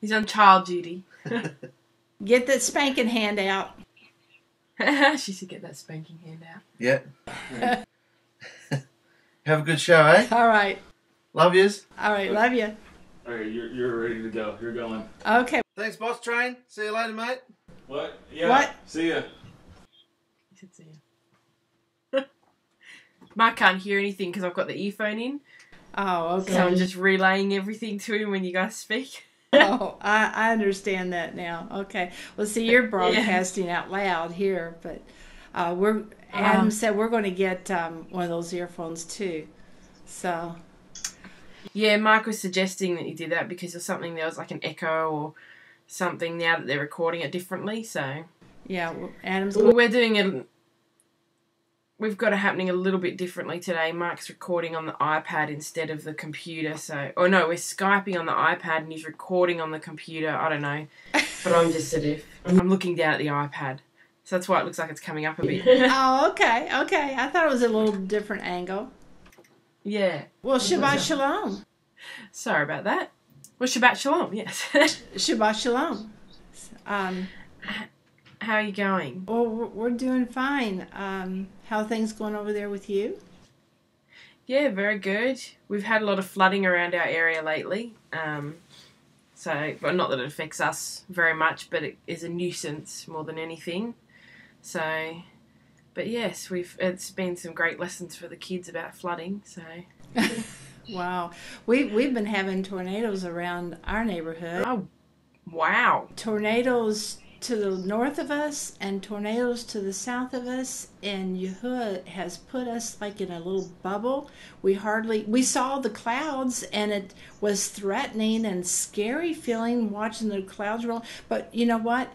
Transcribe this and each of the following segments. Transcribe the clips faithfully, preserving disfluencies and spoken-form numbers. He's on child duty. Get that spanking hand out. She should get that spanking hand out. Yep. Yeah. Have a good show, eh? All right. Love yous. All right, love you. All right, you're, you're ready to go. You're going. Okay. Thanks, boss train. See you later, mate. What? Yeah. What? See ya. You should see ya. Mark can't hear anything because I've got the earphone in. Oh, okay. So I'm just relaying everything to him when you guys speak. Oh, I, I understand that now. Okay. Well, see, you're broadcasting yeah. out loud here, but uh, we're Adam um, said we're going to get um, one of those earphones too. So. Yeah, Mark was suggesting that you did that because there's something there was like an echo or something now that they're recording it differently. So. Yeah, well, Adam's. Well, we're doing it. We've got it happening a little bit differently today. Mark's recording on the iPad instead of the computer, so... Or no, we're Skyping on the iPad and he's recording on the computer. I don't know. But I'm just sort of... I'm looking down at the iPad. So that's why it looks like it's coming up a bit. Oh, okay, okay. I thought it was a little different angle. Yeah. Well, Shabbat Shalom. Sorry about that. Well, Shabbat Shalom, yes. Shabbat Shalom. Um... How are you going? Oh, we're doing fine. Um, how are things going over there with you? Yeah, very good. We've had a lot of flooding around our area lately. Um, so, well, not that it affects us very much, but it is a nuisance more than anything. So, but yes, we've it's been some great lessons for the kids about flooding. So, wow, we we've been having tornadoes around our neighborhood. Oh, wow! Tornadoes to the north of us and tornadoes to the south of us, and Yahuah has put us like in a little bubble. We hardly we saw the clouds, and it was threatening and scary feeling watching the clouds roll. But you know what?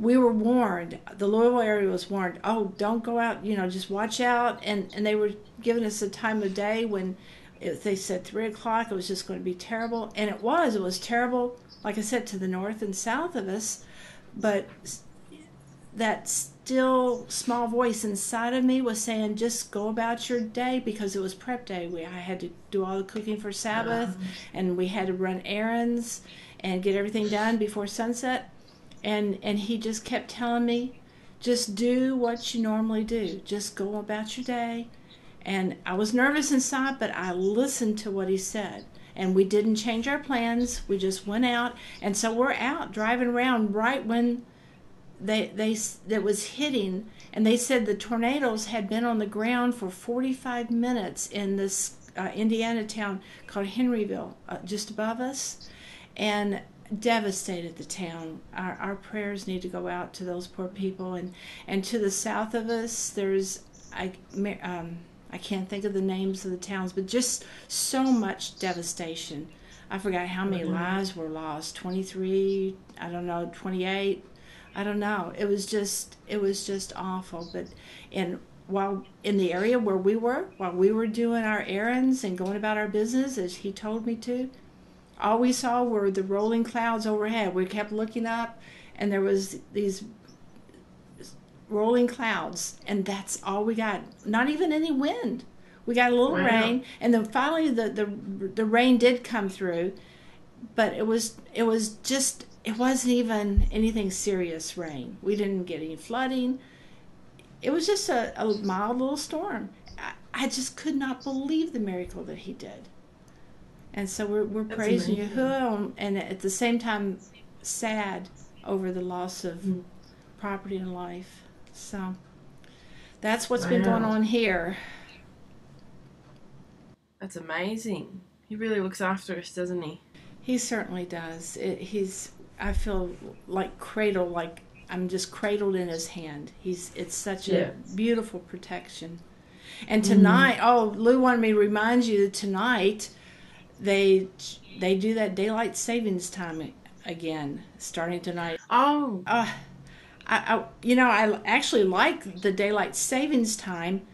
We were warned. The Louisville area was warned. Oh, don't go out. You know, just watch out. And and they were giving us a time of day when it, they said three o'clock. It was just going to be terrible, and it was. It was terrible. Like I said, to the north and south of us. But that still small voice inside of me was saying, just go about your day, because it was prep day. We, I had to do all the cooking for Sabbath, and we had to run errands and get everything done before sunset. And, and he just kept telling me, just do what you normally do. Just go about your day. And I was nervous inside, but I listened to what he said. And we didn't change our plans. We just went out, and so we're out driving around right when they they that was hitting. And they said the tornadoes had been on the ground for forty-five minutes in this uh, Indiana town called Henryville, uh, just above us, and devastated the town. Our, our prayers need to go out to those poor people, and and to the south of us, there's I. Um, I can't think of the names of the towns, but just so much devastation. I forgot how many lives were lost, twenty-three, I don't know, twenty-eight, I don't know. It was just, it was just awful. But and while in the area where we were, while we were doing our errands and going about our business, as he told me to, all we saw were the rolling clouds overhead. We kept looking up, and there was these rolling clouds, and that's all we got. Not even any wind. We got a little wow. rain, and then finally the, the the rain did come through, but it was it was just it wasn't even anything serious rain. We didn't get any flooding. It was just a, a mild little storm. I, I just could not believe the miracle that he did. And so we're we're that's praising amazing. Yahuah, and at the same time sad over the loss of mm. property and life. So that's what's wow. been going on here. That's amazing. He really looks after us, doesn't he? He certainly does. It, he's. I feel like cradled, like I'm just cradled in his hand. He's. It's such yeah. a beautiful protection. And tonight, mm. oh, Lou wanted me to remind you that tonight they they do that daylight savings time again, starting tonight. Oh. Uh, I, I, you know, I actually like the daylight savings time.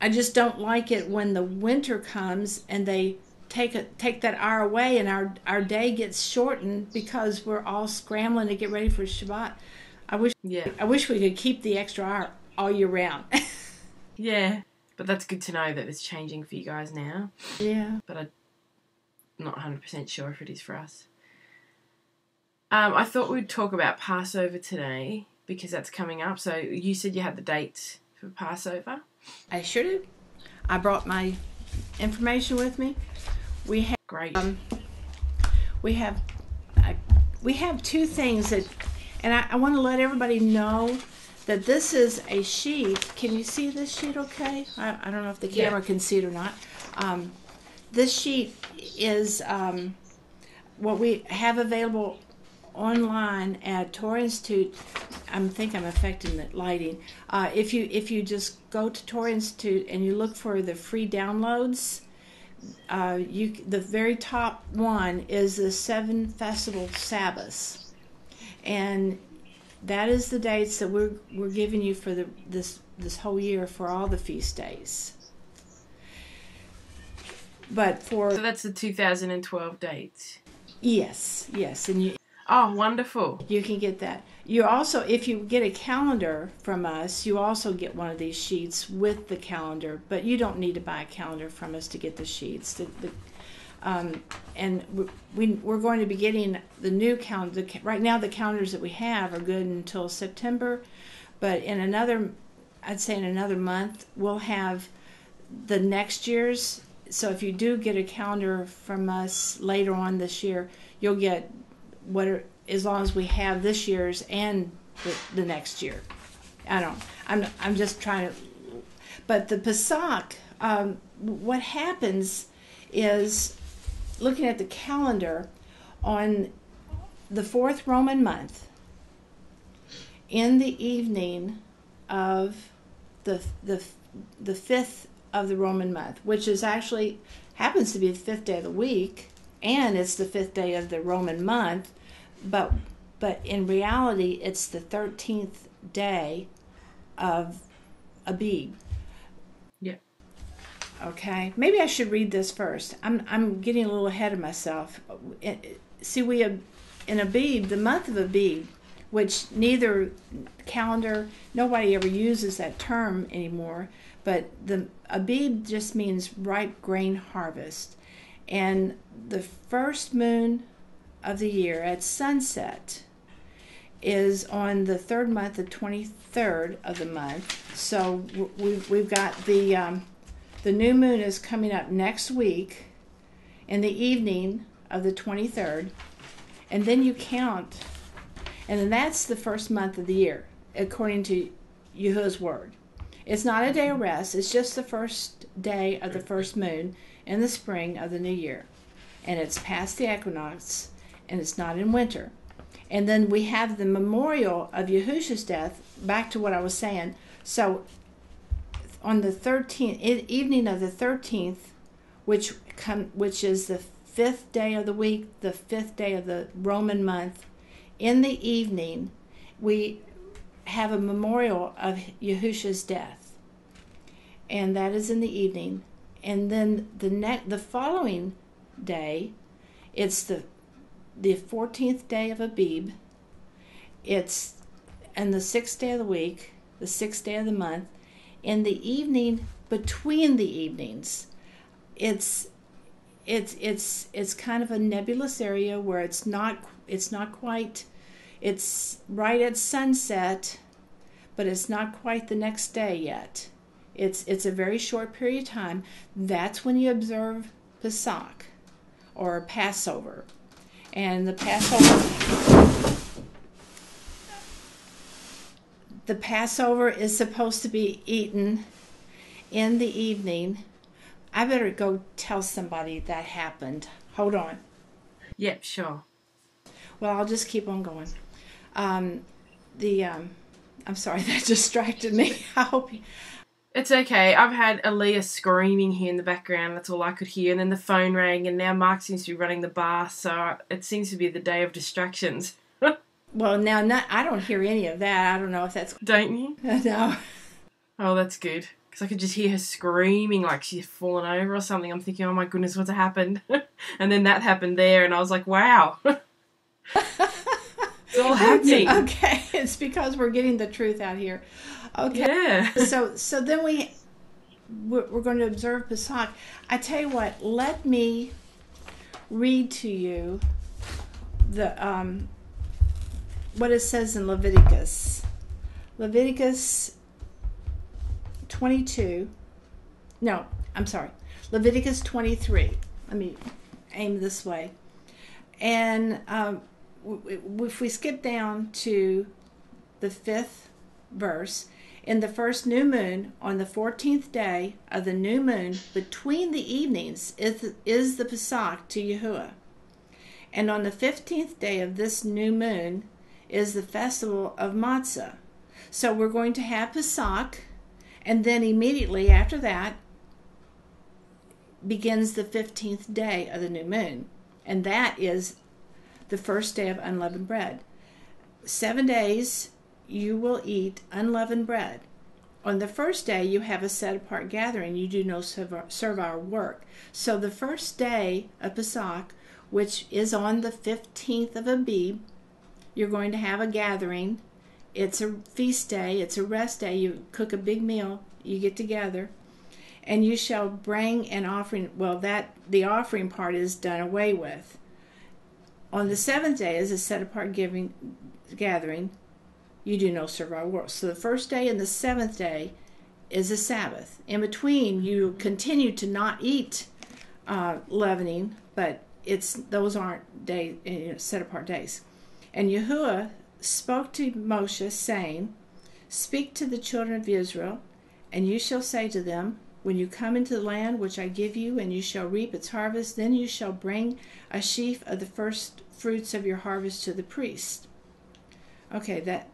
I just don't like it when the winter comes and they take a, take that hour away, and our, our day gets shortened because we're all scrambling to get ready for Shabbat. I wish yeah. I wish we could keep the extra hour all year round. Yeah, but that's good to know that it's changing for you guys now. Yeah. But I'm not one hundred percent sure if it is for us. Um, I thought we'd talk about Passover today because that's coming up. So you said you had the dates for Passover. I sure did. I brought my information with me. We have great. Um, we have I, we have two things that, and I, I want to let everybody know that this is a sheet. Can you see this sheet? Okay. I, I don't know if the camera yeah. can see it or not. Um, this sheet is um, what we have available online at Torah Institute. I think I'm affecting the lighting. Uh, if you if you just go to Torah Institute and you look for the free downloads, uh, you the very top one is the seven festival Sabbaths, and that is the dates that we're we're giving you for the this this whole year for all the feast days. But for so that's the two thousand twelve dates. Yes, yes, and you. Oh, wonderful. You can get that. You also, if you get a calendar from us, you also get one of these sheets with the calendar, but you don't need to buy a calendar from us to get the sheets. The, the, um, and we, we, we're going to be getting the new calendar. Right now the calendars that we have are good until September, but in another, I'd say in another month, we'll have the next year's. So if you do get a calendar from us later on this year, you'll get what are, as long as we have this year's and the, the next year. I don't, I'm, I'm just trying to, but the Pesach, um, what happens is, looking at the calendar, on the fourth Roman month, in the evening of the, the, the fifth of the Roman month, which is actually, happens to be the fifth day of the week, and it's the fifth day of the Roman month, but but in reality, it's the thirteenth day of Abib. Yeah. Okay. Maybe I should read this first. I'm I'm getting a little ahead of myself. See, we have, in Abib, the month of Abib, which neither calendar, nobody ever uses that term anymore, but the Abib just means ripe grain harvest. And the first moon of the year at sunset is on the third month, the twenty-third of the month. So we've, we've got the, um, the new moon is coming up next week in the evening of the twenty-third. And then you count, and then that's the first month of the year, according to Yahuah's word. It's not a day of rest. It's just the first day of the first moon in the spring of the new year, and it's past the equinox, and it's not in winter. And then we have the memorial of Yahusha's death, back to what I was saying. So on the thirteenth, evening of the thirteenth, which come, which is the fifth day of the week, the fifth day of the Roman month, in the evening, we have a memorial of Yahusha's death, and that is in the evening. And then the next, the following day, it's the the fourteenth day of Abib. It's and the sixth day of the week, the sixth day of the month. In the evening, between the evenings, it's it's it's it's kind of a nebulous area where it's not it's not quite. It's right at sunset, but it's not quite the next day yet. It's it's a very short period of time. That's when you observe Pesach, or Passover. And the Passover the Passover is supposed to be eaten in the evening. I better go tell somebody that happened. Hold on. Yep, sure. Well, I'll just keep on going. Um, the um, I'm sorry, that distracted me. I hope you... It's okay. I've had Aaliyah screaming here in the background. That's all I could hear. And then the phone rang, and now Mark seems to be running the bar, so it seems to be the day of distractions. Well, now not, I don't hear any of that. I don't know if that's... Don't you? No. Oh, that's good. because I could just hear her screaming like she's fallen over or something. I'm thinking, oh my goodness, what's happened? And then that happened there, and I was like, wow. It's all happening. Okay, it's because we're getting the truth out here. Okay. Yeah. So, so then we, we're, we're going to observe Pesach. I tell you what, let me read to you the um, what it says in Leviticus. Leviticus twenty-two. No, I'm sorry. Leviticus twenty-three. Let me aim this way. And um, if we skip down to the fifth verse, in the first new moon, on the fourteenth day of the new moon, between the evenings, is, is the Pesach to Yahuah. And on the fifteenth day of this new moon is the festival of Matzah. So we're going to have Pesach, and then immediately after that begins the fifteenth day of the new moon. And that is the first day of unleavened bread. Seven days you will eat unleavened bread. On the first day you have a set-apart gathering. You do no servile work. So the first day of Pesach, which is on the fifteenth of Abib, you're going to have a gathering. It's a feast day. It's a rest day. You cook a big meal. You get together. And you shall bring an offering. Well, that the offering part is done away with. On the seventh day is a set-apart giving gathering. You do no servile work. So the first day and the seventh day is a Sabbath. In between, you continue to not eat uh, leavening, but it's those aren't day, you know, set-apart days. And Yahuah spoke to Moshe, saying, "Speak to the children of Israel, and you shall say to them, when you come into the land which I give you, and you shall reap its harvest, then you shall bring a sheaf of the first fruits of your harvest to the priest." Okay, that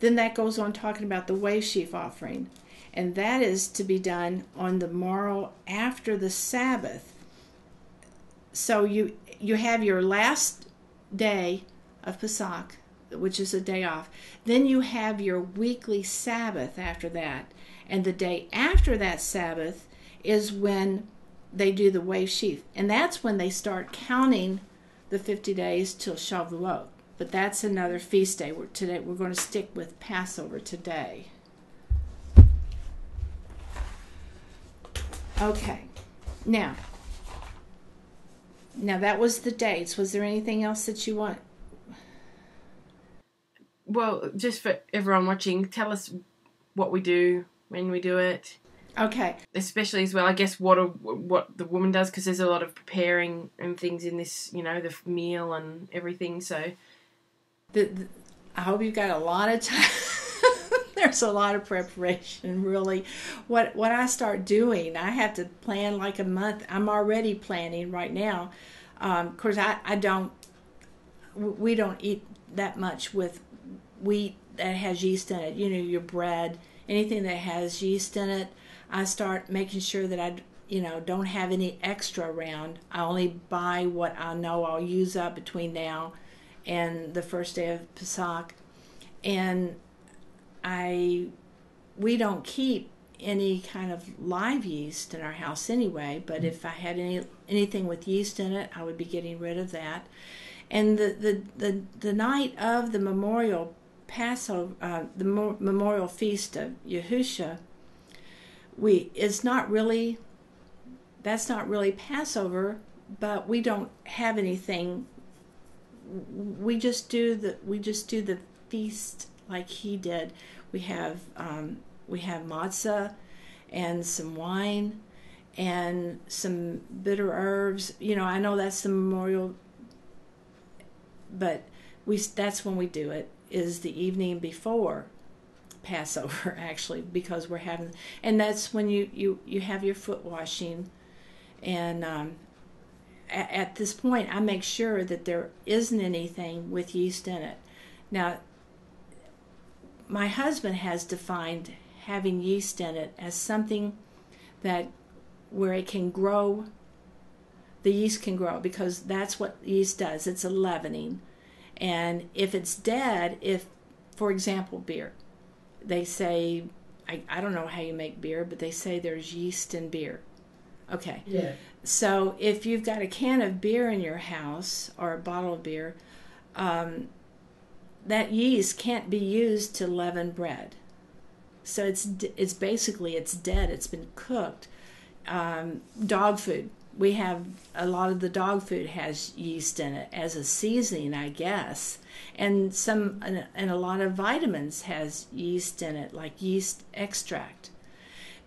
then that goes on talking about the wave sheaf offering. And that is to be done on the morrow after the Sabbath. So you you have your last day of Pesach, which is a day off. Then you have your weekly Sabbath after that. And the day after that Sabbath is when they do the wave sheaf. And that's when they start counting the fifty days till Shavuot. But that's another feast day. We're, today, we're going to stick with Passover today. Okay. Now, now that was the dates. Was there anything else that you want? Well, just for everyone watching, tell us what we do when we do it. Okay. Especially as well, I guess, what a, what the woman does, because there's a lot of preparing and things in this, you know, the meal and everything. So the, the, I hope you've got a lot of time. There's a lot of preparation, really. What, what I start doing, I have to plan like a month. I'm already planning right now. Um, of course, I, I don't, we don't eat that much with wheat that has yeast in it, you know, your bread, anything that has yeast in it. I start making sure that I, you know, don't have any extra around. I only buy what I know I'll use up between now and the first day of Pesach. And I, we don't keep any kind of live yeast in our house anyway, but if I had any anything with yeast in it, I would be getting rid of that. And the, the, the, the night of the memorial Passover, uh, the mo- memorial feast of Yahusha, we it's not really, that's not really Passover, but we don't have anything. We just do the we just do the feast like he did. We have um, we have matzah, and some wine, and some bitter herbs. You know, I know that's the memorial, but we that's when we do it. Is the evening before Passover, actually, because we're having, and that's when you, you, you have your foot washing. And um, at, at this point, I make sure that there isn't anything with yeast in it. Now, my husband has defined having yeast in it as something that where it can grow, the yeast can grow, because that's what yeast does. It's a leavening. And if it's dead, if, for example, beer, they say I, I don't know how you make beer, but they say there's yeast in beer. Okay. Yeah. So if you've got a can of beer in your house or a bottle of beer, um, that yeast can't be used to leaven bread. So it's it's basically, it's dead. It's been cooked. Um, dog food. We have a lot of the dog food has yeast in it as a seasoning, I guess. And some and a lot of vitamins has yeast in it, like yeast extract.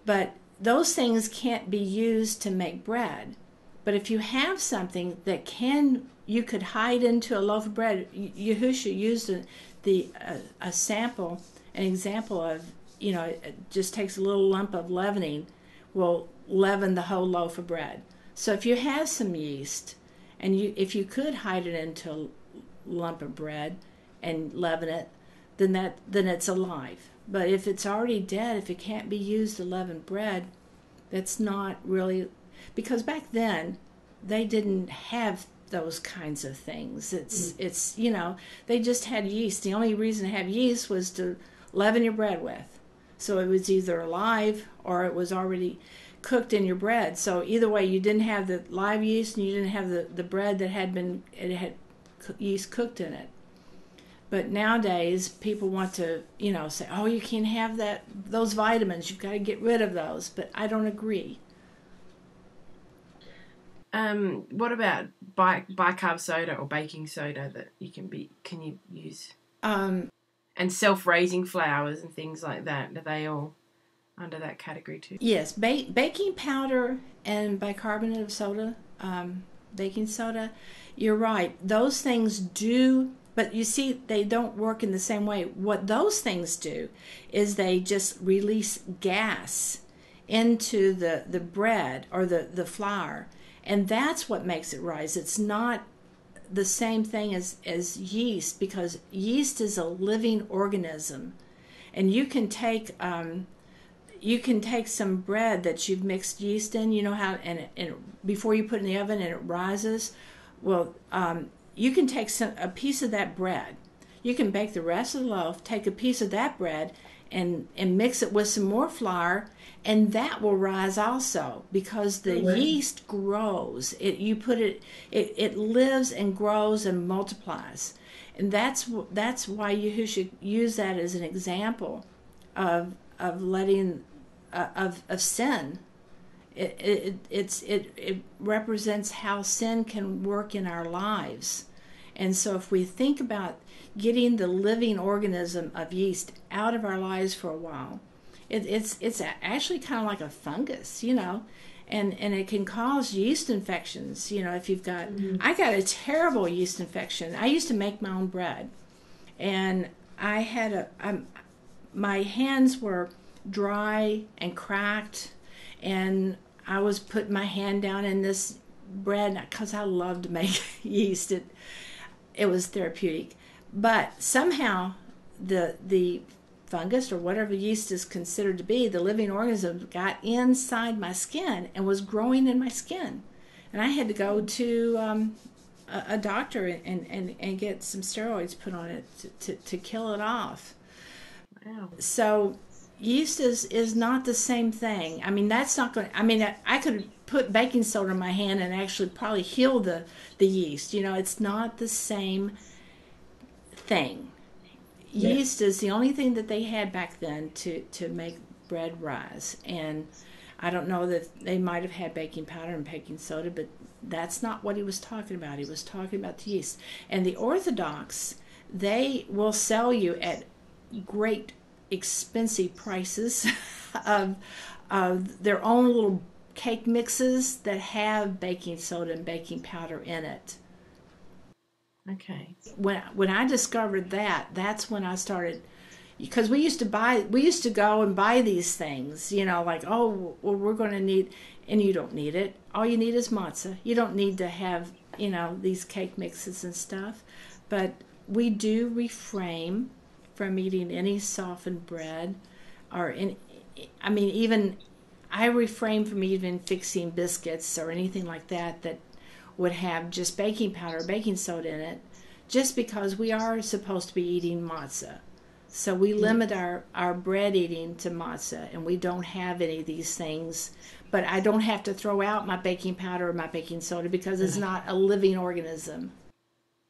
But those things can't be used to make bread. But if you have something that can, you could hide into a loaf of bread. Yahusha used a, the a, a sample, an example of, you know, it just takes a little lump of leavening will leaven the whole loaf of bread. So if you have some yeast, and you if you could hide it into a lump of bread and leaven it, then that then it's alive. But if it's already dead, if it can't be used to leaven bread, that's not really, because back then they didn't have those kinds of things. It's mm-hmm. it's you know, they just had yeast. The only reason to have yeast was to leaven your bread with. So it was either alive or it was already cooked in your bread. So either way, you didn't have the live yeast and you didn't have the, the bread that had been, it had yeast cooked in it. But nowadays, people want to, you know, say, oh, you can't have that, those vitamins, you've got to get rid of those. But I don't agree. Um, what about bi- bicarb soda or baking soda that you can be, can you use? Um, and self-raising flours and things like that, are they all under that category too? Yes, ba- baking powder and bicarbonate of soda, um, baking soda, you're right. Those things do, but you see, they don't work in the same way. What those things do is they just release gas into the, the bread or the, the flour, and that's what makes it rise. It's not the same thing as, as yeast, because yeast is a living organism, and you can take um, you can take some bread that you've mixed yeast in, you know how, and, and before you put it in the oven and it rises, well, um, you can take some, a piece of that bread. You can bake the rest of the loaf, take a piece of that bread, and, and mix it with some more flour, and that will rise also, because the mm-hmm. yeast grows. It you put it, it it lives and grows and multiplies, and that's that's why Yahusha used that as an example of of letting uh, of of sin. It it it's it it represents how sin can work in our lives, and so if we think about getting the living organism of yeast out of our lives for a while, it, it's it's actually kind of like a fungus, you know, and and it can cause yeast infections. You know, if you've got, mm-hmm. I got a terrible yeast infection. I used to make my own bread, and I had a I'm, my hands were dry and cracked, and I was putting my hand down in this bread because I loved to make yeast. It it was therapeutic. But somehow the the fungus or whatever yeast is considered to be, the living organism, got inside my skin and was growing in my skin. And I had to go to um, a, a doctor and, and, and get some steroids put on it to, to, to kill it off. Wow. So yeast is, is not the same thing. I mean, that's not going to, I mean, I, I could put baking soda in my hand and actually probably heal the, the yeast. You know, it's not the same thing. Yeah. Yeast is the only thing that they had back then to, to make bread rise. And I don't know that they might have had baking powder and baking soda, but that's not what he was talking about. He was talking about the yeast. And the Orthodox, they will sell you at great expensive prices of, of their own little cake mixes that have baking soda and baking powder in it. Okay. When when I discovered that, that's when I started, because we used to buy, we used to go and buy these things, you know, like, oh, well, we're going to need, and you don't need it. All you need is matzah. You don't need to have, you know, these cake mixes and stuff. But we do refrain from eating any softened bread or any, I mean, even, I refrain from even fixing biscuits or anything like that that would have just baking powder or baking soda in it, just because we are supposed to be eating matzah. So we limit our, our bread eating to matzah, and we don't have any of these things. But I don't have to throw out my baking powder or my baking soda because it's not a living organism.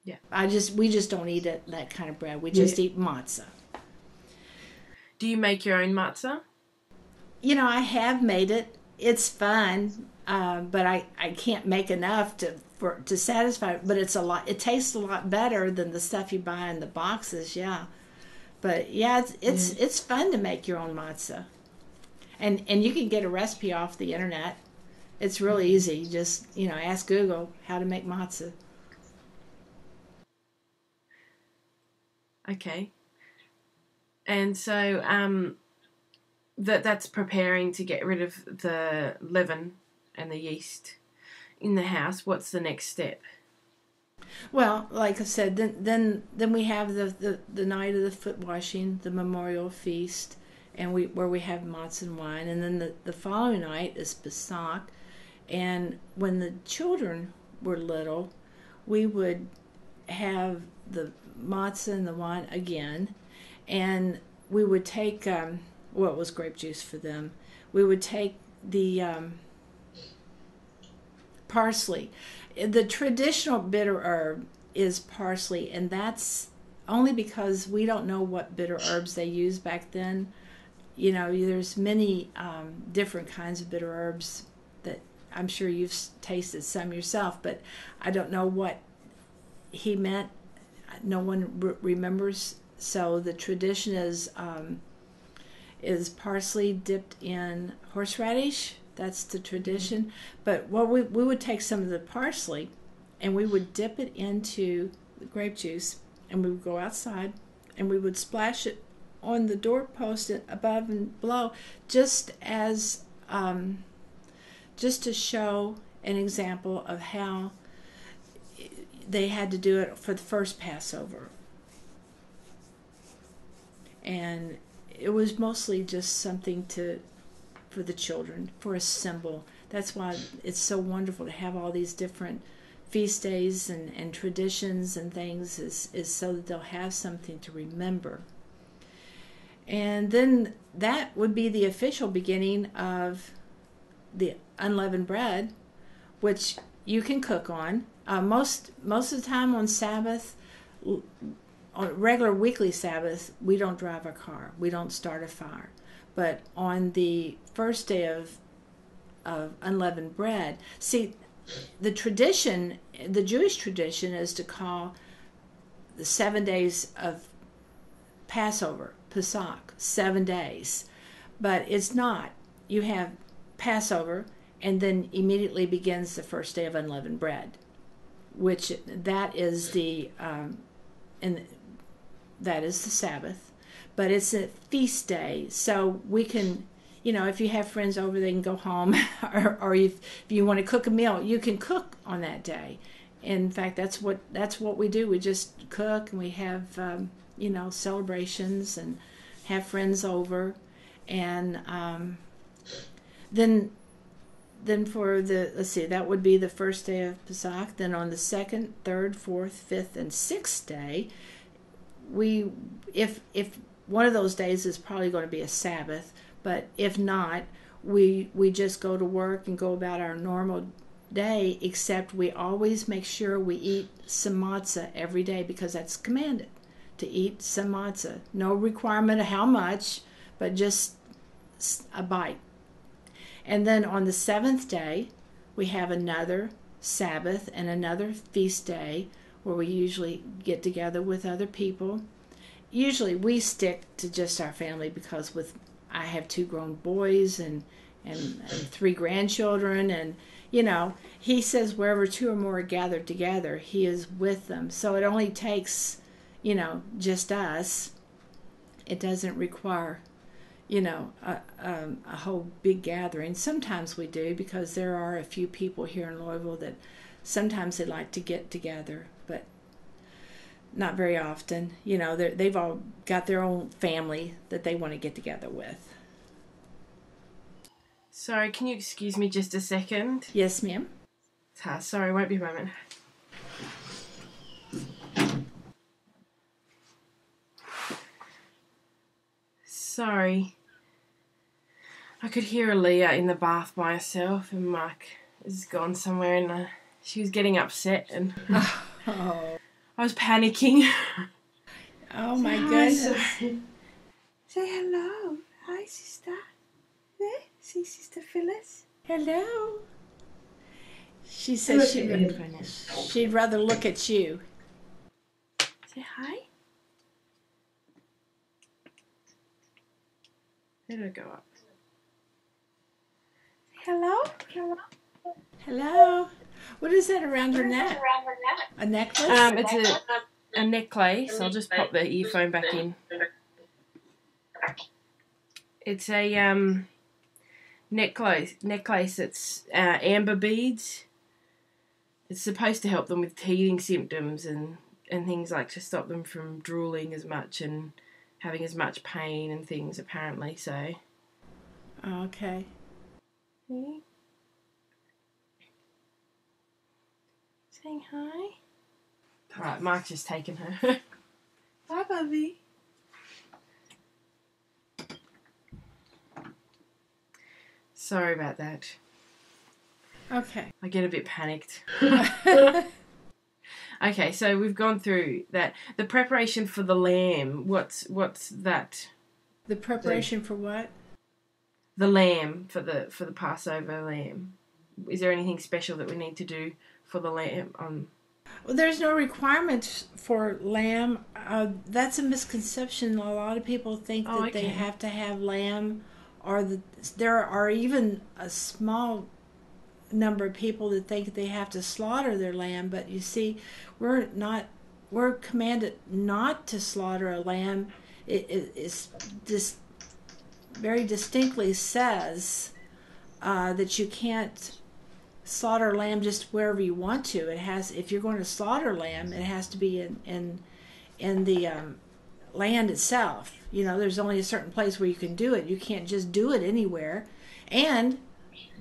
Yeah, I just we just don't eat it, that kind of bread. We just yeah. eat matzah. Do you make your own matzah? You know, I have made it. It's fun, uh, but I, I can't make enough to for to satisfy it. But it's a lot. It tastes a lot better than the stuff you buy in the boxes. Yeah. But yeah, it's it's, mm. it's fun to make your own matzah, and and you can get a recipe off the internet. It's really easy. You just you know ask Google how to make matzah. Okay. And so um, that that's preparing to get rid of the leaven and the yeast in the house. What's the next step? Well, like I said, then then, then we have the, the, the night of the foot washing, the memorial feast, and we where we have matzah and wine. And then the, the following night is Pesach. And when the children were little, we would have the matzah and the wine again. And we would take, um, well, it was grape juice for them. We would take the um, parsley. The traditional bitter herb is parsley, and that's only because we don't know what bitter herbs they used back then. You know, there's many um, different kinds of bitter herbs that I'm sure you've tasted some yourself, but I don't know what he meant. No one re remembers. So the tradition is um, is parsley dipped in horseradish. That's the tradition. Mm-hmm. But what we, we would take some of the parsley and we would dip it into the grape juice, and we would go outside and we would splash it on the doorpost above and below, just as um, just to show an example of how they had to do it for the first Passover. And it was mostly just something to for the children, for a symbol. That's why it's so wonderful to have all these different feast days and, and traditions and things, is, is so that they'll have something to remember. And then that would be the official beginning of the unleavened bread, which you can cook on. Uh, most, most of the time on Sabbath, on regular weekly Sabbath, we don't drive a car. We don't start a fire. But on the first day of, of unleavened bread, see, the tradition, the Jewish tradition, is to call the seven days of Passover, Pesach, seven days. But it's not. You have Passover, and then immediately begins the first day of unleavened bread, which that is the, um, and that is the Sabbath. But it's a feast day, so we can, you know, if you have friends over, they can go home, or, or if, if you want to cook a meal, you can cook on that day. In fact, that's what that's what we do. We just cook, and we have, um, you know, celebrations and have friends over, and um, then then for the let's see, that would be the first day of Pesach. Then on the second, third, fourth, fifth, and sixth day, we if if one of those days is probably going to be a Sabbath, but if not, we we just go to work and go about our normal day, except we always make sure we eat some matzah every day, because that's commanded, to eat some matzah. No requirement of how much, but just a bite. And then on the seventh day, we have another Sabbath and another feast day where we usually get together with other people. Usually we stick to just our family, because with I have two grown boys and, and, and three grandchildren, and you know, he says wherever two or more are gathered together, he is with them. So it only takes, you know, just us. It doesn't require, you know, a, um, a whole big gathering. Sometimes we do, because there are a few people here in Louisville that sometimes they like to get together, but not very often. You know, they've all got their own family that they want to get together with. Sorry, can you excuse me just a second? Yes, ma'am. Sorry, won't be a moment. sorry. I could hear Aaliyah in the bath by herself, and Mark is gone somewhere, and uh, she was getting upset, and oh. I was panicking. Oh my goodness. Say hello. Hi, sister. There, see, Sister Phyllis. Hello. She says she'd rather, she'd rather look at you. Say hi. There I go up. Hello? Hello? Hello? What is that around her neck? Around her neck? A necklace? Um, it's a, a necklace. I'll just pop the earphone back in. It's a um necklace. Necklace. It's uh, amber beads. It's supposed to help them with teething symptoms and and things, like to stop them from drooling as much and having as much pain and things, apparently. So. Okay. Yeah. Saying hi. Alright, Mark's just taken her. Bye, Bubby. Sorry about that. Okay. I get a bit panicked. Okay, so we've gone through that. The preparation for the lamb, what's what's that? The preparation for what? The lamb, for the for the Passover lamb. Is there anything special that we need to do for the lamb? Um, well, there's no requirements for lamb. Uh, that's a misconception. A lot of people think oh, that okay. they have to have lamb, or the, there are even a small number of people that think they have to slaughter their lamb, but you see, we're not we're commanded not to slaughter a lamb. It is it, just very distinctly says uh, that you can't slaughter lamb just wherever you want to. It has, if you're going to slaughter lamb, it has to be in in in the um, land itself. You know, there's only a certain place where you can do it. You can't just do it anywhere, and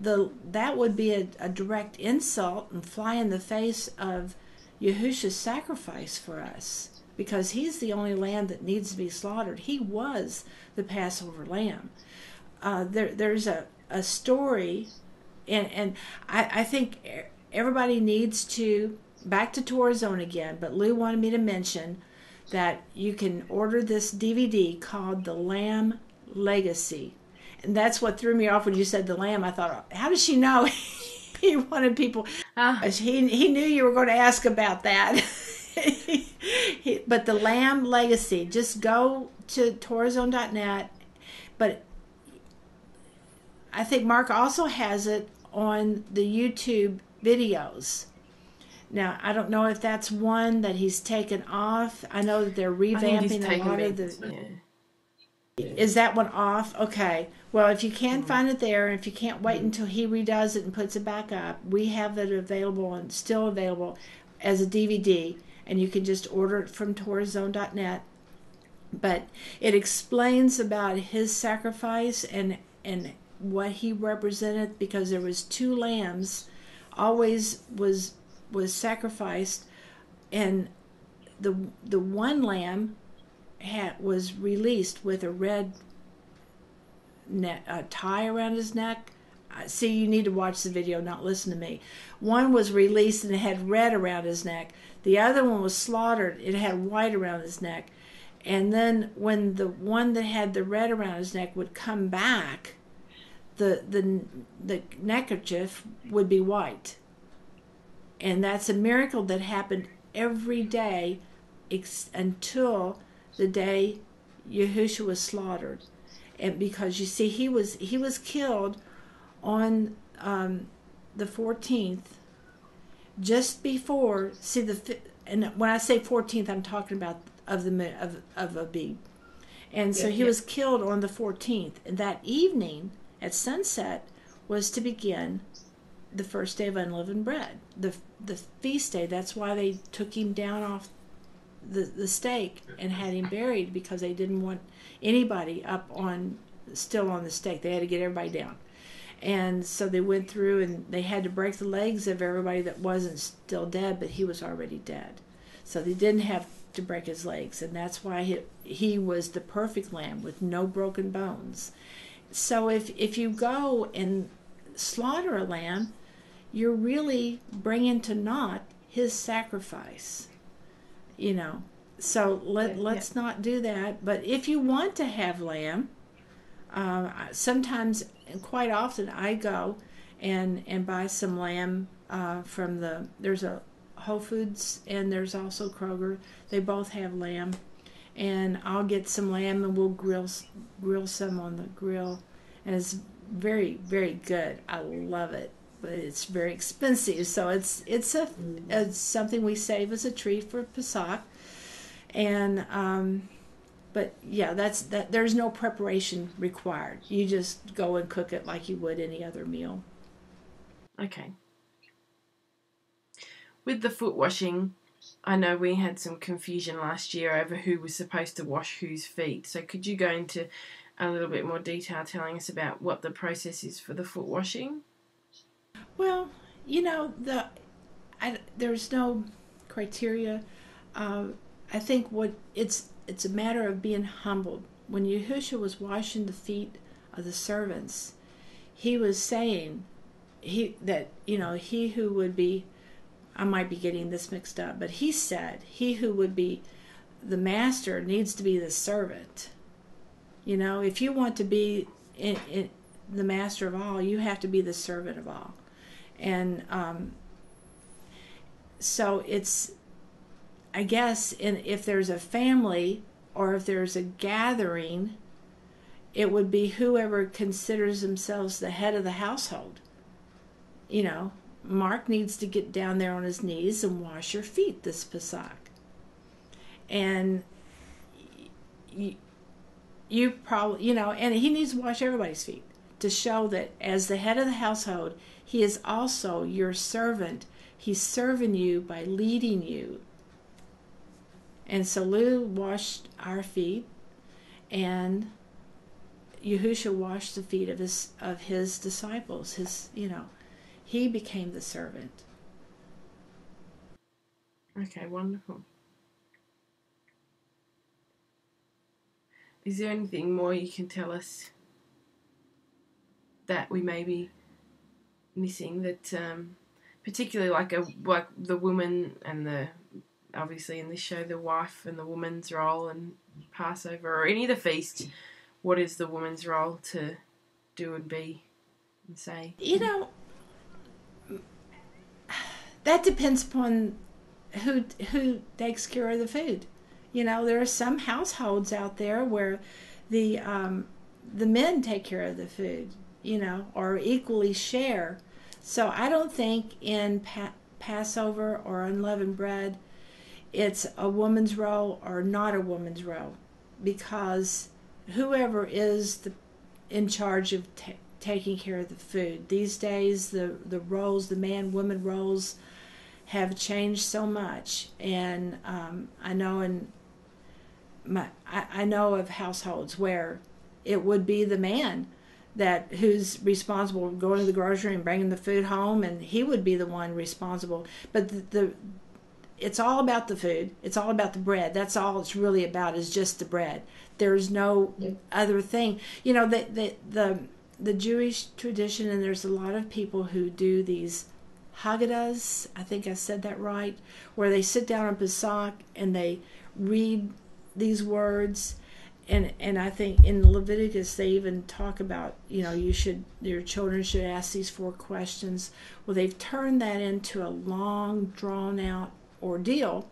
the that would be a, a direct insult and fly in the face of Yahusha's sacrifice for us, because he's the only lamb that needs to be slaughtered. He was the Passover lamb. Uh, there, there's a, a story, and, and I, I think everybody needs to, back to Torah Zone again, but Lou wanted me to mention that you can order this D V D called The Lamb Legacy. And that's what threw me off when you said the lamb. I thought, how does she know? He wanted people. Uh, he, he knew you were going to ask about that. But the Lamb Legacy, just go to torah zone dot net. But I think Mark also has it on the YouTube videos. Now, I don't know if that's one that he's taken off. I know that they're revamping a lot of the... Yeah. Is that one off? Okay. Well, if you can mm. find it there, and if you can't wait mm. until he redoes it and puts it back up, we have it available and still available as a D V D, and you can just order it from torah zone dot net. But it explains about his sacrifice and and what he represented, because there was two lambs, always was was sacrificed, and the the one lamb Had, was released with a red net, a tie around his neck. See, you need to watch the video, not listen to me. One was released and it had red around his neck. The other one was slaughtered. It had white around his neck. And then when the one that had the red around his neck would come back, the the, the neckerchief would be white. And that's a miracle that happened every day ex until... the day Yahushua was slaughtered. And because you see, he was he was killed on um, the fourteenth, just before. See the and when I say fourteenth, I'm talking about of the of of Abib, and so yeah, he yeah. was killed on the fourteenth. And that evening at sunset was to begin the first day of unleavened bread, the the feast day. That's why they took him down off The, the stake and had him buried, because they didn't want anybody up on still on the stake. They had to get everybody down, and so they went through and they had to break the legs of everybody that wasn't still dead, but he was already dead. So they didn't have to break his legs, and that's why he, he was the perfect lamb with no broken bones. So if, if you go and slaughter a lamb, you're really bringing to naught his sacrifice, you know. So let, yeah, let's yeah. not do that. But if you want to have lamb, uh, sometimes, quite often, I go and, and buy some lamb uh, from the, there's a Whole Foods and there's also Kroger. They both have lamb. And I'll get some lamb and we'll grill, grill some on the grill. And it's very, very good. I love it. But it's very expensive. So it's it's a, a something we save as a treat for Pesach. And um, but yeah, that's that. There's no preparation required. You just go and cook it like you would any other meal. Okay. With the foot washing, I know we had some confusion last year over who was supposed to wash whose feet. So could you go into a little bit more detail, telling us about what the process is for the foot washing? Well, you know, the I, there's no criteria. Uh, I think what it's it's a matter of being humbled. When Yahusha was washing the feet of the servants, he was saying he that you know he who would be, I might be getting this mixed up, but he said he who would be the master needs to be the servant. You know, if you want to be in, in the master of all, you have to be the servant of all. And um, so it's, I guess, in, if there's a family or if there's a gathering, it would be whoever considers themselves the head of the household. You know, Mark needs to get down there on his knees and wash your feet this Pesach. And you, you probably, you know, and he needs to wash everybody's feet to show that as the head of the household, he is also your servant. He's serving you by leading you. And so Lou washed our feet, and Yahusha washed the feet of his of his disciples. His, you know, he became the servant. Okay, wonderful. Is there anything more you can tell us that we may be missing, that um, particularly like a like the woman and the, obviously in this show, the wife and the woman's role in Passover or any of the feast? What is the woman's role to do and be and say? You know, that depends upon who who takes care of the food. You know, there are some households out there where the um, the men take care of the food, you know, or equally share. So I don't think in pa Passover or unleavened bread it's a woman's role or not a woman's role, because whoever is the, in charge of ta taking care of the food. These days the, the roles, the man-woman roles have changed so much. And um, I know in my, I, I know of households where it would be the man that who's responsible for going to the grocery and bringing the food home, and he would be the one responsible. But the, the it's all about the food. It's all about the bread. That's all it's really about, is just the bread. There's no yeah. other thing. You know, the, the, the, the Jewish tradition, and there's a lot of people who do these haggadahs, I think I said that right, where they sit down on Pesach and they read these words. And and I think in Leviticus they even talk about, you know, you should, your children should ask these four questions. Well, they've turned that into a long, drawn-out ordeal,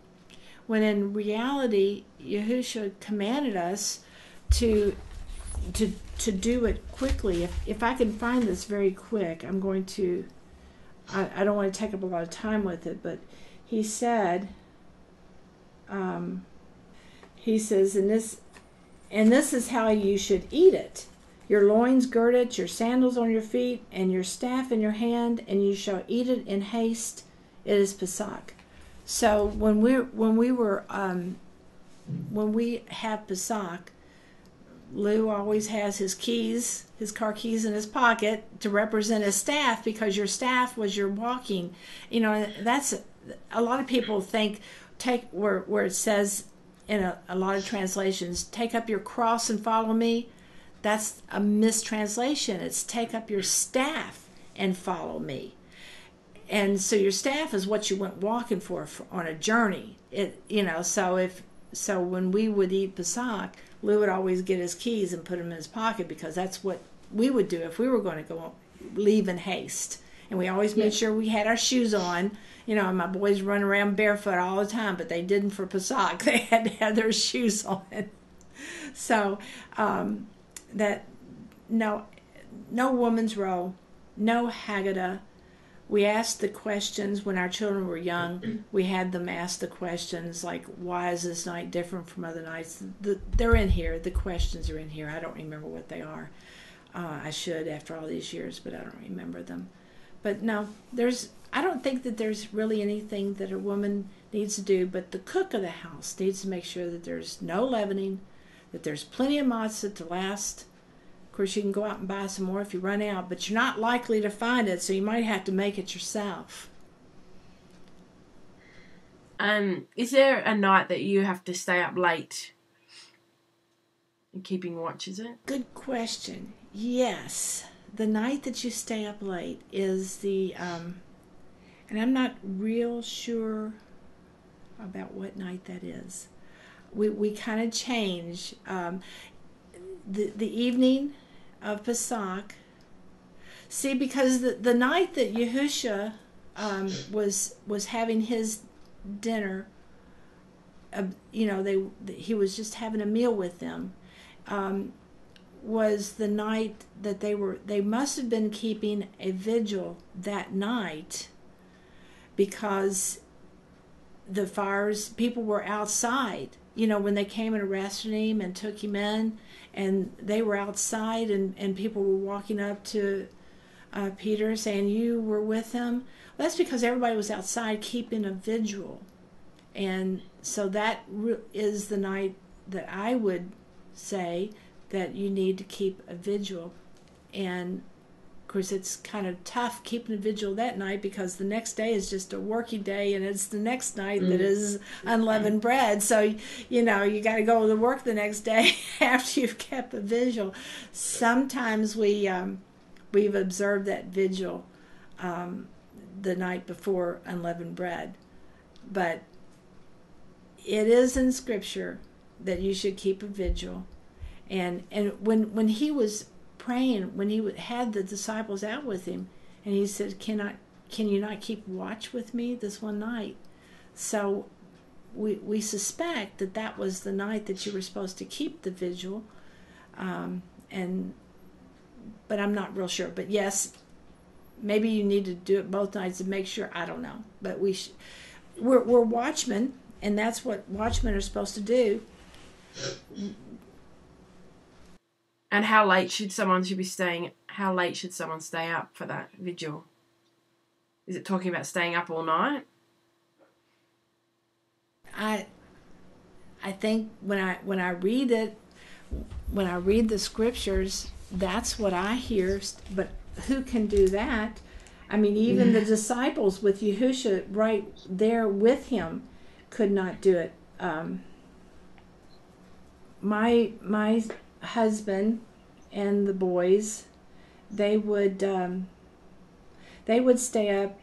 when in reality Yahusha commanded us to to to do it quickly. If if I can find this very quick, I'm going to. I, I don't want to take up a lot of time with it, but he said. Um, he says in this. And this is how you should eat it. Your loins girded, your sandals on your feet, and your staff in your hand, and you shall eat it in haste. It is Pesach. So when we when we were um, when we have Pesach, Lou always has his keys, his car keys in his pocket to represent his staff, because your staff was your walking. You know, that's a lot of people think take where, where it says in a, a lot of translations, take up your cross and follow me. That's a mistranslation. It's take up your staff and follow me. And so your staff is what you went walking for, for on a journey. It, you know, so if so when we would eat Pesach, Lou would always get his keys and put them in his pocket, because that's what we would do if we were going to go leave in haste. And we always made yes. sure we had our shoes on. You know, and my boys run around barefoot all the time, but they didn't for Pesach. They had to have their shoes on. So um, that no, no woman's role, no Haggadah. We asked the questions when our children were young. We had them ask the questions like, why is this night different from other nights? The, they're in here. The questions are in here. I don't remember what they are. Uh, I should after all these years, but I don't remember them. But no, there's, I don't think that there's really anything that a woman needs to do, but the cook of the house needs to make sure that there's no leavening, that there's plenty of matzah to last. Of course, you can go out and buy some more if you run out, but you're not likely to find it, so you might have to make it yourself. Um, is there a night that you have to stay up late and keeping watch, is it? Good question. Yes. The night that you stay up late is the, um, and I'm not real sure about what night that is. We we kind of change. Um, the the evening of Pesach, see, because the, the night that Yahusha um, was was having his dinner, uh, you know, they he was just having a meal with them. Um, was the night that they were, they must have been keeping a vigil that night, because the fires, people were outside, you know, when they came and arrested him and took him in, and they were outside, and, and people were walking up to uh, Peter saying, you were with him. Well, that's because everybody was outside keeping a vigil. And so that is the night that I would say that you need to keep a vigil. And of course it's kind of tough keeping a vigil that night, because the next day is just a working day, and it's the next night mm. that is unleavened bread. So, you know, you got to go to work the next day after you've kept a vigil. Sometimes we, um, we've observed that vigil um, the night before unleavened bread. But it is in Scripture that you should keep a vigil. And and when when he was praying, when he had the disciples out with him, and he said, "Can I, can you not keep watch with me this one night?" So we we suspect that that was the night that you were supposed to keep the vigil, um, and but I'm not real sure. But yes, maybe you need to do it both nights to make sure. I don't know, but we sh we're we're watchmen, and that's what watchmen are supposed to do. And how late should someone should be staying? How late should someone stay up for that vigil? Is it talking about staying up all night? I, I think when I when I read it, when I read the scriptures, that's what I hear. But who can do that? I mean, even the disciples with Yahusha right there with him could not do it. Um, my my. husband and the boys, they would um, they would stay up,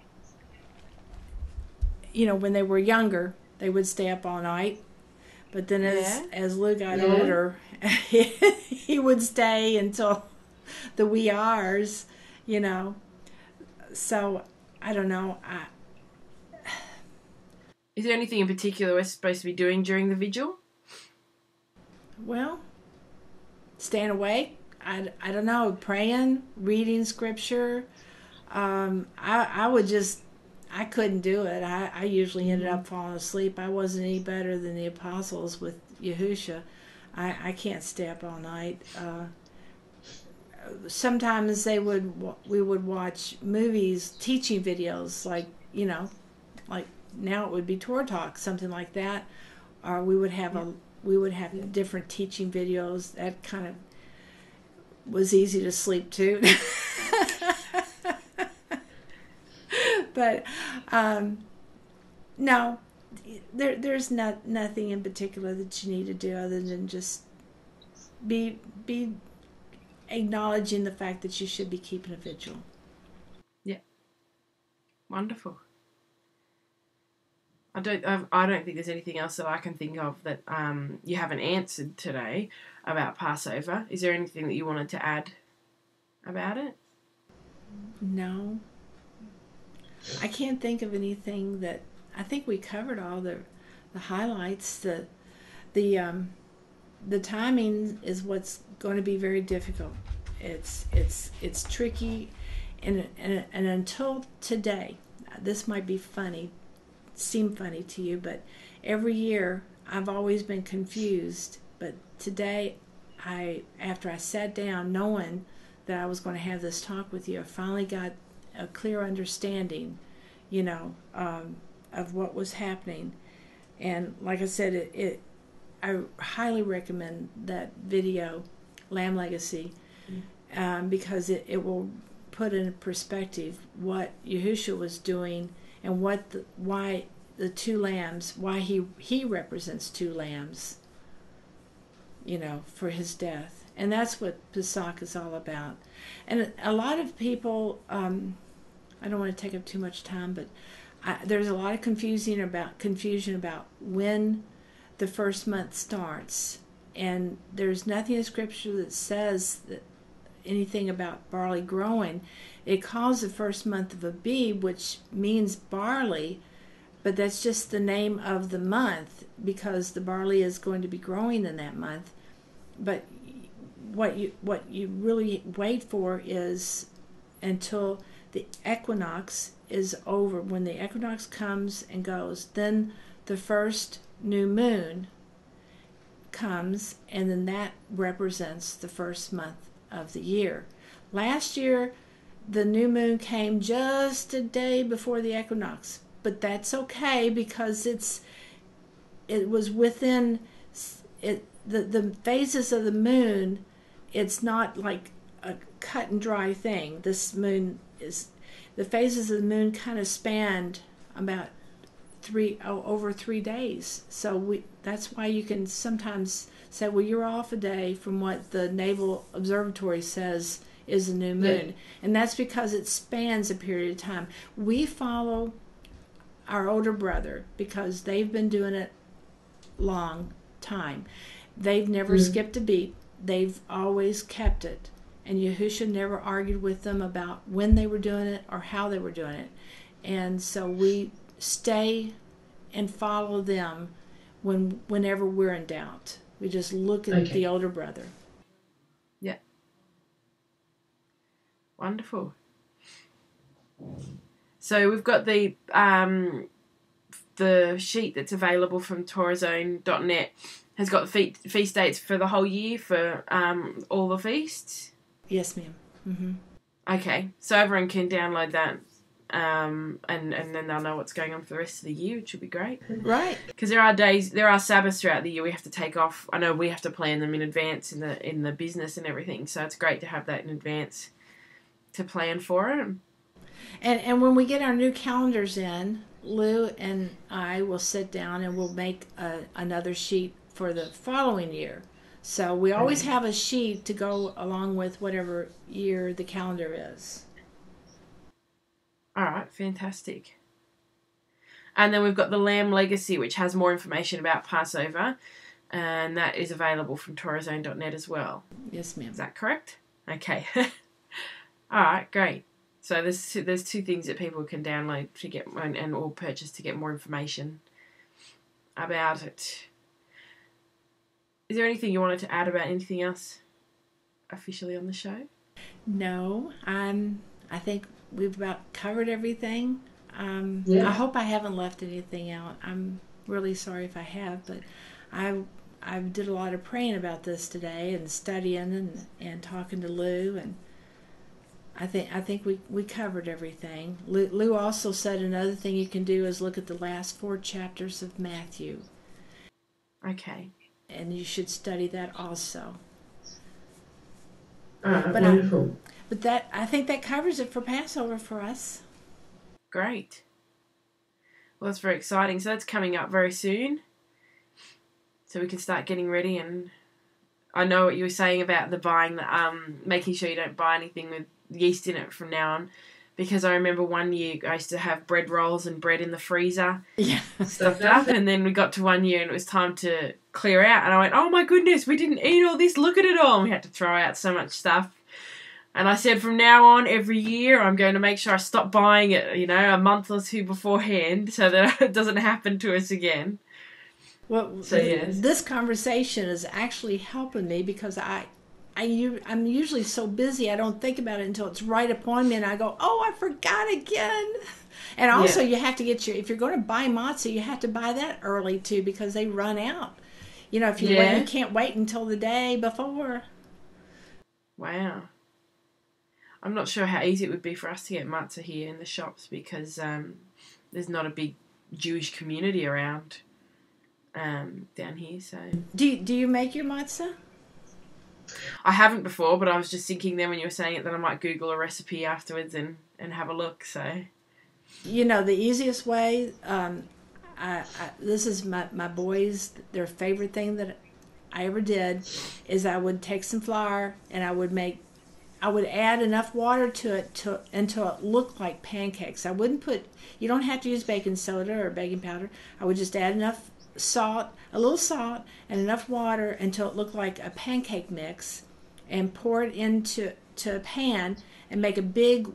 you know, when they were younger, they would stay up all night, but then as, yeah. as Lou got yeah. older, he, he would stay until the wee hours, you know. So, I don't know. I... Is there anything in particular we're supposed to be doing during the vigil? Well... Staying awake, I, I don't know, praying, reading scripture. Um, I, I would just, I couldn't do it. I, I usually ended up falling asleep. I wasn't any better than the apostles with Yahusha. I, I can't stay up all night. Uh, sometimes they would, we would watch movies, teaching videos, like, you know, like now it would be Torah Talk, something like that. Or we would have a... We would have different teaching videos. That kind of was easy to sleep to. But um, no, there there's not nothing in particular that you need to do other than just be be acknowledging the fact that you should be keeping a vigil. Yeah. Wonderful. I don't I've, I don't think there's anything else that I can think of that um you haven't answered today about Passover. Is there anything that you wanted to add about it? No. I can't think of anything that I think we covered all the the highlights. The the um the timing is what's going to be very difficult. It's it's it's tricky, and and, and until today, this might be funny, seem funny to you, but every year I've always been confused. But today, I after I sat down, knowing that I was going to have this talk with you, I finally got a clear understanding, you know, um, of what was happening. And like I said, it, it I highly recommend that video, Lamb Legacy, mm-hmm. um, because it, it will put in perspective what Yahusha was doing and what the, why the two lambs, why he, he represents two lambs, you know, for his death. And that's what Pesach is all about. And a lot of people, um, I don't want to take up too much time, but I, there's a lot of confusing about confusion about when the first month starts. And there's nothing in Scripture that says that anything about barley growing. It calls the first month of Abib, which means barley, but that's just the name of the month because the barley is going to be growing in that month. But what you what you really wait for is until the equinox is over. When the equinox comes and goes, then the first new moon comes, and then that represents the first month of the year. Last year, the new moon came just a day before the equinox, but that's okay because it's it was within it the the phases of the moon. It's not like a cut and dry thing. This moon is, the phases of the moon kind of spanned about three, oh, over three days. So we, that's why you can sometimes say, well, you're off a day from what the Naval Observatory says is the new moon. Yeah. And that's because it spans a period of time. We follow our older brother because they've been doing it long time. They've never mm-hmm. skipped a beat. They've always kept it, and Yahusha never argued with them about when they were doing it or how they were doing it. And so we stay and follow them when whenever we're in doubt. We just look at okay. the older brother. Yeah. Wonderful. So we've got the um, the sheet that's available from torah zone dot net. Has got fe- feast dates for the whole year for um, all the feasts? Yes, ma'am. Mm-hmm. Okay, so everyone can download that um, and, and then they'll know what's going on for the rest of the year, which would be great. Right. Because there are days, there are Sabbaths throughout the year we have to take off. I know we have to plan them in advance in the in the business and everything, so it's great to have that in advance to plan for it. And, and when we get our new calendars in, Lou and I will sit down and we'll make a, another sheet for the following year. So we always have a sheet to go along with whatever year the calendar is. All right, fantastic. And then we've got the Lamb Legacy, which has more information about Passover, and that is available from torah zone dot net as well. Yes, ma'am. Is that correct? Okay. All right, great. So there's two, there's two things that people can download to get and, and or purchase to get more information about it. Is there anything you wanted to add about anything else officially on the show? No, um, I think we've about covered everything. Um, yeah. I hope I haven't left anything out. I'm really sorry if I have, but I I did a lot of praying about this today and studying and, and talking to Lou, and I think I think we, we covered everything. Lou, Lou also said another thing you can do is look at the last four chapters of Matthew. Okay. And you should study that also. Uh, but wonderful. I, but that I think that covers it for Passover for us. Great. Well, that's very exciting. So that's coming up very soon. So we can start getting ready. And I know what you were saying about the buying, the, um, making sure you don't buy anything with yeast in it from now on. Because I remember one year I used to have bread rolls and bread in the freezer yeah. stuffed up, and then we got to one year and it was time to clear out, and I went, oh my goodness, we didn't eat all this, look at it all, and we had to throw out so much stuff. And I said, from now on, every year I'm going to make sure I stop buying it, you know, a month or two beforehand, so that it doesn't happen to us again. Well, so, yes. This conversation is actually helping me, because I... I, I'm usually so busy I don't think about it until it's right upon me, and I go, oh, I forgot again. And also yeah. you have to get your, if you're going to buy matzah, you have to buy that early too, because they run out. You know, if you, yeah. wait, you can't wait until the day before. Wow. I'm not sure how easy it would be for us to get matzah here in the shops, because um, there's not a big Jewish community around um, down here. So, Do, do you make your matzah? I haven't before, but I was just thinking then when you were saying it that I might Google a recipe afterwards and, and have a look. So, you know, the easiest way, um, I, I, this is my, my boys, their favorite thing that I ever did, is I would take some flour and I would make, I would add enough water to it to, until it looked like pancakes. I wouldn't put, you don't have to use baking soda or baking powder. I would just add enough salt, a little salt, and enough water until it looked like a pancake mix, and pour it into to a pan and make a big,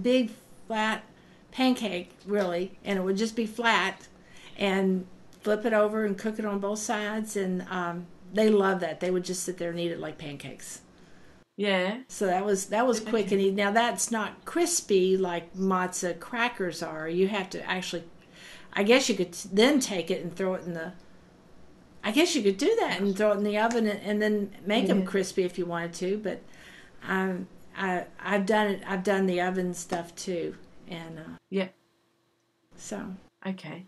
big flat pancake, really, and it would just be flat, and flip it over and cook it on both sides, and um, they love that. They would just sit there and eat it like pancakes. Yeah. So that was that was quick and easy. Now that's not crispy like matzah crackers are. You have to actually, I guess you could then take it and throw it in the, I guess you could do that and throw it in the oven and, and then make yeah. them crispy if you wanted to. But um, I, I've done it. I've done the oven stuff too. And uh, yeah. So. Okay.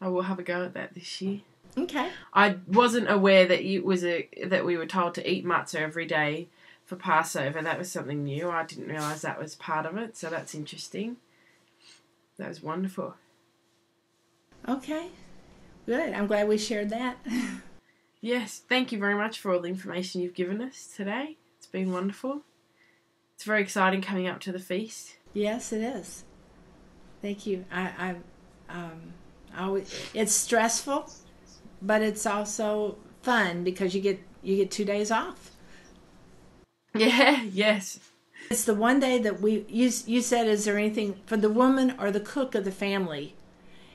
I will have a go at that this year. Okay. I wasn't aware that it was a that we were told to eat matzah every day for Passover. That was something new. I didn't realize that was part of it. So that's interesting. That was wonderful. Okay, good. I'm glad we shared that. Yes, thank you very much for all the information you've given us today. It's been wonderful. It's very exciting coming up to the feast. Yes, it is. Thank you. I, I, um, I always, it's stressful, but it's also fun because you get you get two days off. Yeah. Yes. It's the one day that we you you said. Is there anything for the woman or the cook of the family?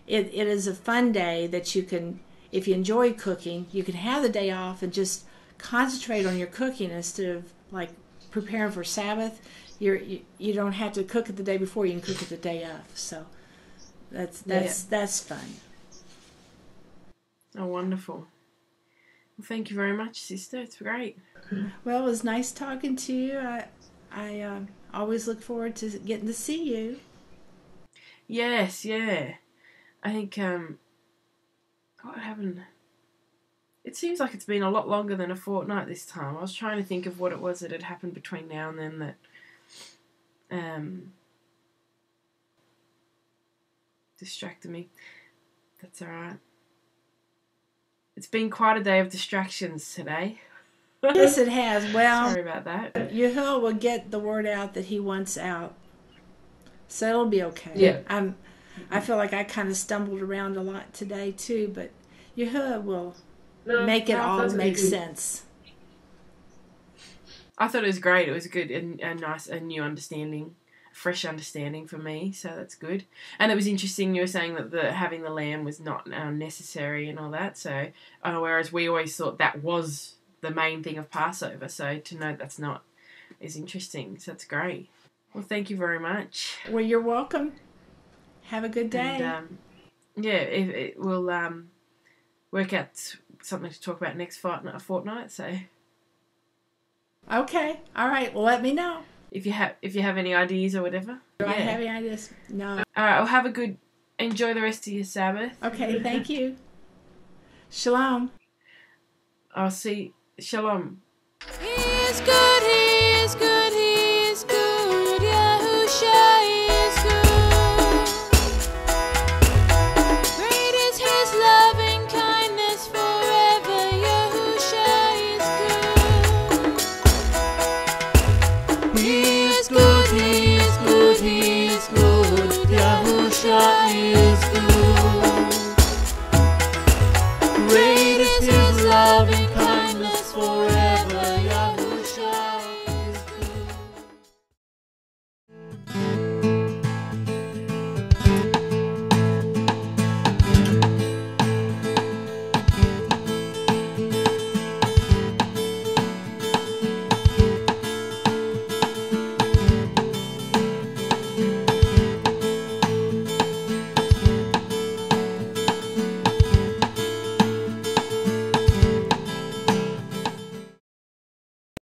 It, it is a fun day that you can, if you enjoy cooking, you can have the day off and just concentrate on your cooking instead of, like, preparing for Sabbath. You're, you you don't have to cook it the day before. You can cook it the day of. So that's that's yeah. that's fun. Oh, wonderful. Well, thank you very much, sister. It's great. Well, it was nice talking to you. I, I uh, always look forward to getting to see you. Yes, yeah. I think, um, what happened? It seems like it's been a lot longer than a fortnight this time. I was trying to think of what it was that had happened between now and then that, um, distracted me. That's alright. It's been quite a day of distractions today. Yes, it has. Well, sorry about that. Yahuah will get the word out that he wants out. So it'll be okay. Yeah. I'm... I feel like I kind of stumbled around a lot today, too, but Yahuah will no, make it no, all make good. sense. I thought it was great. It was good and a nice, a new understanding, fresh understanding for me, so that's good. And it was interesting you were saying that the having the lamb was not uh, necessary and all that, so uh, whereas we always thought that was the main thing of Passover, so to know that's not is interesting, so that's great. Well, thank you very much. Well, you're welcome. Have a good day. And, um, yeah, it, it will um, work out something to talk about next fortnight, fortnight. So, okay, all right. Well, let me know if you have if you have any ideas or whatever. Do yeah. I have any ideas? No. All right. Well, have a good. Enjoy the rest of your Sabbath. Okay. Thank you. Shalom. I'll see. Shalom. He's good. He's good. He's good. Yahusha. We'll Great is his love and kindness forever.